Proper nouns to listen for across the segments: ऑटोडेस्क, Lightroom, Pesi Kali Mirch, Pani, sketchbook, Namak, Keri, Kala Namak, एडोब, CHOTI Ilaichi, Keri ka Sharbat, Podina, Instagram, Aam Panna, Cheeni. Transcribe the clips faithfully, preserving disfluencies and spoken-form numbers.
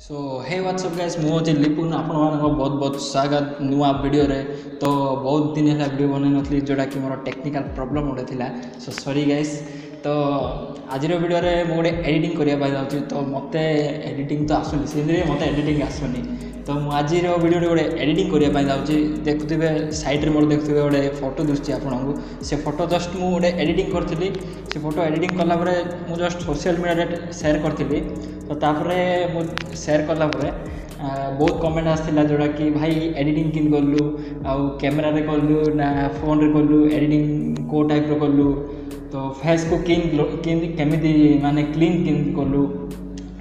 सो हे WhatsApp guys मुझे लिपुन आपण बहुत बहुत स्वागत नुआ वीडियो रे। तो बहुत दिन है वीडियो बन नी जोटा कि मोर टेक्निकल प्रॉब्लम गोटे थिला। So sorry guys. तो आज वीडियो रे मो गोटे एडिटिंग करबा जाउची। तो मते एडिटिंग तो आसुनी सेंद्रे मते एडिटिंग आसुनी। तो मु आज रो वीडियो रे गोटे एडिटिंग करबा जाउची। देखुथिबे साइड रे मोर देखुथिबे गोटे फोटो दुष्टि आपण को से फोटो जस्ट मु गोटे एडिटिंग करथिली। से फोटो एडिटिंग कला परे मु जस्ट सोशल मीडिया रे शेयर करथिली। तो तापरे मु शेयर कला परे बहुत कमेंट आसला जोड़ा कि भाई एडिटिंग किन करलु आउ कैमरा रे करलु ना फोन रे करलु एडिटिंग को टाइप रो करलु। तो फेस को किन किन केमिति माने क्लीन किन करलु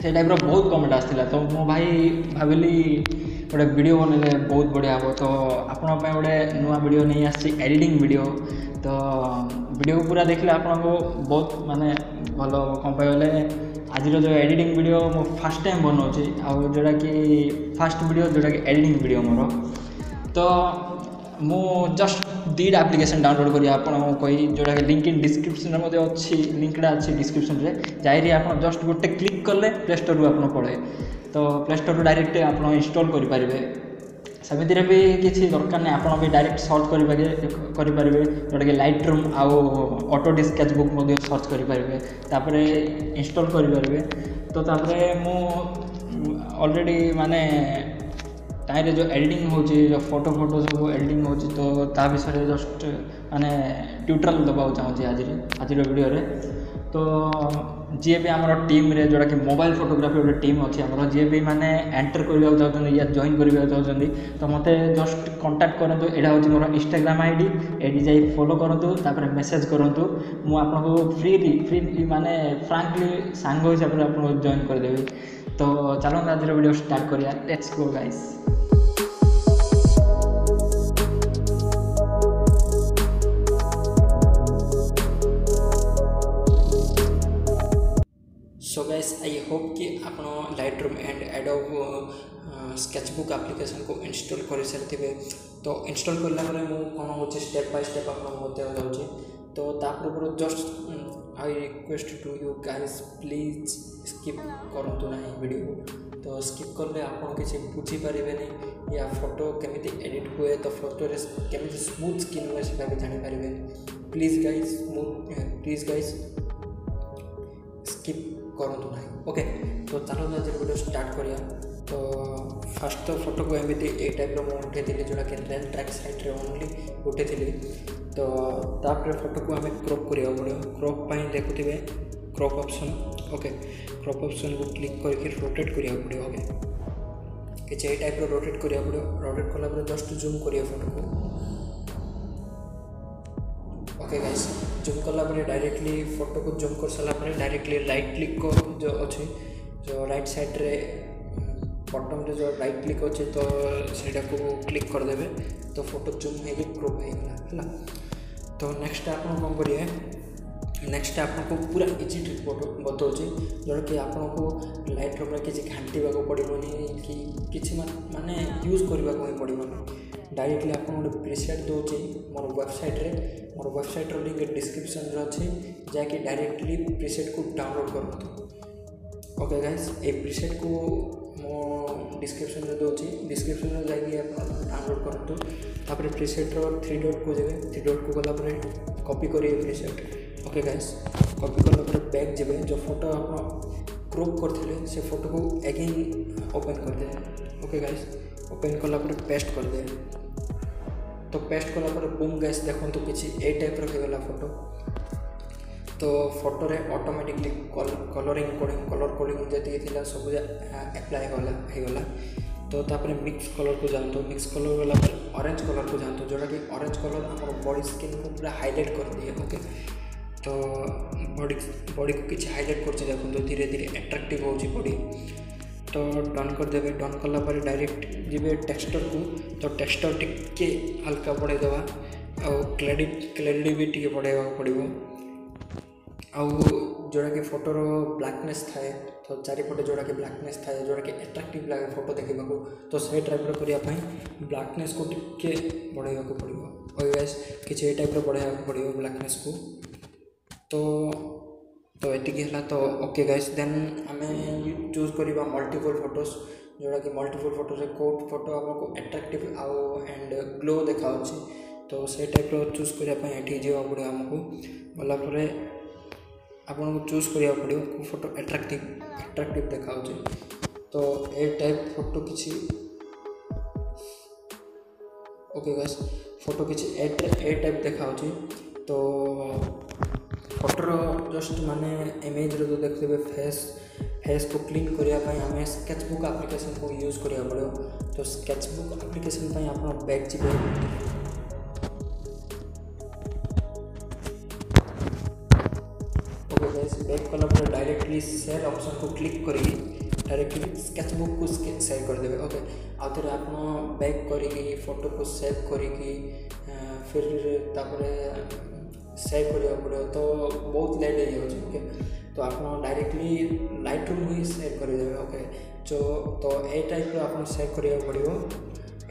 से टाइप रो बहुत कमेंट आसला। तो मो भाई भाविली गोटे वीडियो बनले बहुत बढ़िया हो। तो आपण पय गोटे नुवा वीडियो नहीं आसी एडिटिंग वीडियो। तो वीडियो पूरा देखले आपण को बहुत माने भलो कम पय होले। आज जो एडिटिंग वीडियो मो फर्स्ट टाइम बनाऊँगी आउ जोड़ा कि फर्स्ट वीडियो जोड़ा कि एडिटिंग वीडियो मोर। तो मो जस्ट दीड एप्लिकेशन डाउनलोड करी आपन कोई जोड़ा कि लिंक इन डिस्क्रिप्शन में अच्छी लिंकटा अच्छी डिस्क्रिप्शन रे जाई आप जस्ट गोटे क्लिक करले प्ले स्टोर रू आप पड़े। तो प्ले स्टोर रू डायरेक्ट आप इंस्टॉल करेंगे सेमती भी किसी दरकार नहीं। आप डायरेक्ट सर्च करेंगे जोटा कि लाइटरूम आउ ऑटोडेस्क स्केचबुक सर्च करेंगे तापर इंस्टॉल करेंगे। तो मु ऑलरेडी माने ताइरे जो एडिटिंग हो जो फोटो फोटो सब एडिटिंग हो तो ता विषय जस्ट माने ट्यूटोरियल दबा चाहूँगी आज आज वीडियो रे। तो जी भी आमर टीम रे जोड़ा कि मोबाइल फोटोग्राफी गोटे टीम अच्छी आमर जी भी मैंने एंटर करवाक चाहते या जॉइन करवाक चाहते। तो मत जस्ट कांटेक्ट करूँ यहाँ हूँ मोर इंस्टाग्राम आईडी एडी जाई फॉलो करूँ तापर मेसेज करूँ मु आपको फ्री फ्री माने फ्रांकली सांग हिसाब से आपको जॉइन करदेवी। तो चलो आज वीडियो स्टार्ट करिया। Let's go guys. So guys I hope कि आपन Lightroom and एडोब Sketchbook application को इंस्टॉल कर सारी। तो इंस्टॉल करला परे मु कोन होचे स्टेप बाय स्टेप आपन होते जाउचे। तो ता पूर्व just I request to you guys please skip करंतु नाही वीडियो। तो स्किप करले आपन किसी बुझी परिबे नहीं या फोटो केमिति एडिट होए तो फोटो रे केमिति स्मूथ स्किन होए से जानि परिबे। Please guys please guys skip करूँ ना। ओके तो चलो आज वीडियो स्टार्ट करिया। तो फास्ट तो फोटो को एमती ए टाइप रो उठे थी जोड़ा कि लेफ्ट ट्रैक साइड ओनली उठे थी। तो तापर फोटो को आम क्रॉप करा पड़ो। क्रॉप पर देखुए crop option. Okay crop option को क्लिक करके रोटेट करा पड़ो। ओके किसी ए टाइप रोटेट करा पड़ो। रोटेट कला जस्ट जूम करा फोटो को। ओके गाइस जूम कला डायरेक्टली फोटो को जूम कर सारापर डायरेक्टली राइट क्लिक को जो अच्छे जो राइट साइड रे बॉटम रे जो राइट क्लिक अच्छे तो सेटा को क्लिक करदेवे। तो फोटो जूम होगी क्रोप होगा। तो नेक्स्ट आप कौन करेंगे नेक्स्ट आपको पूरा इजी ट्रिक बताऊँगी जोटा कि आपको लाइटरूम रे किसी घांटा पड़ोनी कि किसी माने यूज करने को पड़ोनी। डायरेक्टली आप गोटे प्रीसेट दौर वेबसाइट रे मोर वेबसाइट रो लिंक डिस्क्रिप्शन रे अछि जाकि डायरेक्टली प्रीसेट को डाउनलोड करंतु। ओके गाइस ए प्रीसेट को मो डिस्क्रिप्शन रे दोछि डिस्क्रिप्शन रे जाकि आप डाउनलोड करंतु। तापर प्रीसेट रो थ्री डॉट को जेबे थ्री डॉट को गला परे कॉपी करिए प्रीसेट। ओके गाइस कॉपी करला परे बैक जेबे जो फोटो आप क्रॉप करथिले से फोटो को अगेन ओपन कर दे। ओके गाइस ओपन करला परे पेस्ट कर दे। तो पेस्ट कलापर बुम गैस देखो तो किसी ए टाइप्र होगा फोटो। तो फोटो रे automatically colouring coding colour coding जी थी सब एप्लाय होगा। तो तापर मिक्स कलर को जातु मिक्स कलर गला ऑरेंज कलर को जातु जोटा कि ऑरेंज कलर आम बॉडी स्किन को पूरा हाइलाइट कर दिए। ओके तो बॉडी बॉडी को किसी हाइलाइट कर देखो धीरे धीरे अट्राक्टिव हो बॉडी। तो डन करदेवे। डन कला पर डायरेक्ट जीवे टेक्सचर को। तो टेक्सचर टिके हल्का बढ़ाई देवा आउ क्लैरिटी क्लैरिटी भी टिके बढ़ावा पड़ो आउ जोड़ा कि फोटोर ब्लैकनेस थाए। तो चारिपटे जोड़ा कि ब्लैकनेस थाए जोड़ा कि अट्रैक्टिव लगे फोटो देखा को। तो से टाइप करने ब्लैकनेस को टिके बढ़ावा पड़ो। और गाइस किसी टाइप बढ़ावा पड़ो ब्लैकनेस को। तो तो ये तो ओके गाइस देन आम चूज करवा मल्टीपल फोटोज जोड़ा कि मल्टीपल फोटोज को फोटो आमको अट्राक्टिव आउ एंड ग्लो देखा तो से टाइप चूज करने जावाक पड़ो आमको गलापर आपको चूज करवाक पड़ो फोटो अट्राक्टिव अट्राक्टिव देखा तो ये टाइप फोटो किसी ओके गाइस फोटो किसी ए टाइप देखा तो फोटोर जस्ट माने इमेज रो देखते फेस फेस को क्लीन करने आम स्केचबुक एप्लिकेशन को यूज करा पड़ो तो स्केचबुक एप्लिकेशन आप बैक जी ओके गाइस बैक कला डायरेक्टली शेयर ऑप्शन को क्लिक कर डायरेक्टली स्केचबुक को शेयर करदे ओके आउे आप बैक करके फोटो को सेव करके फिर तापर सेव करा पड़ो तो बहुत लेट हो जाए ओके तो आप डायरेक्टली लाइटरूम ही सेव करदेवे ओके जो तो ए टाइप आप सेव करा पड़ो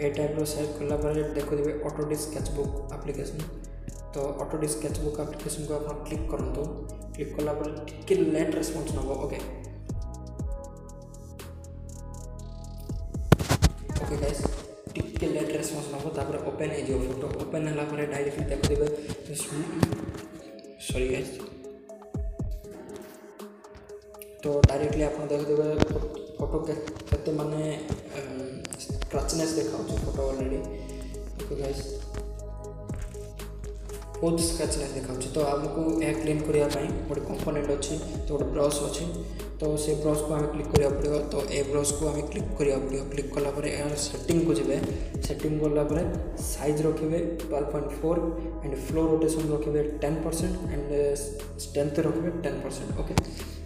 ए टाइप सेव कलापर देखुए ऑटोडेस्क स्केचबुक एप्लिकेशन तो ऑटोडेस्क स्केचबुक एप्लिकेशन को आप क्लिक करूँ क्लिक कलापर टिके लेट रेस्पन्स नब ओके ओके गाइस टिके लेट रेस्पन्स नब ओपेन हो फोटो ओपेन है डायरेक्टली देखुए सॉरी गाइस तो डायरेक्टली आप देखते फोटो के माने स्क्रैचनेस देखा फोटो ऑलरेडी ओके गाइस बहुत स्क्रैचनेस देखा तो आमको यह क्लीन करने गोटे कंपोनेंट अच्छे तो गोटे ब्रश अच्छे तो से ब्रश को आम क्लिक करा पड़ो तो ए ब्रश को आम क्लिक करा पड़ो क्लिक कलापर यार सेटिंग को जब सेटिंग गलापर साइज रखिए twelve point four and flow rotation रखिए टेन परसेंट एंड स्ट्रेंथ रखिए टेन परसेंट ओके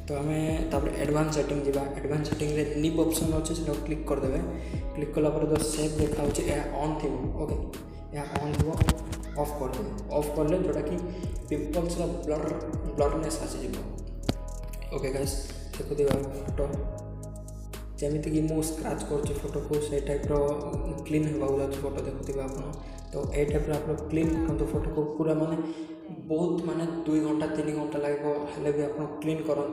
तो हमें तापर एडवांस सेटिंग जीवा एडवांस सेटिंग रे नीब ऑप्शन अच्छे से क्लिक करदे क्लिक कलापर जो शेप देखा यह ऑन थी ओके यह ऑन थी ऑफ करदे ऑफ करले जोटा कि पिंपल्स ब्लर ब्लरनेस आसीज ओके गाइस देखो फोटो जमीक मुझे स्क्रैच कर फोटो को से टाइप क्लीन होगा फोटो देखुए आप तो ये टाइप क्लीन करूँ फोटो को पूरा माने बहुत माने दुई घंटा तीन घंटा लगे हेल्ले भी आप क्लीन करूँ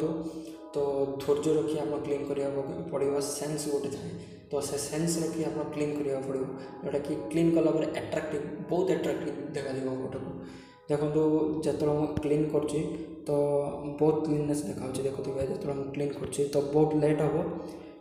तो धैर्य रखी आप क्लीन करने पड़ो सेन्स गोटे थाए तो से सेन्स रखी आप क्लीन करने पड़ो जोटा कि क्लीन कलापर अट्राक्टिव बहुत अट्राक्टिव देखा फोटो को देखो जो क्लीन कर तो बहुत क्लीननेस देखा देखो जो क्लीन कर तो बहुत लेट हम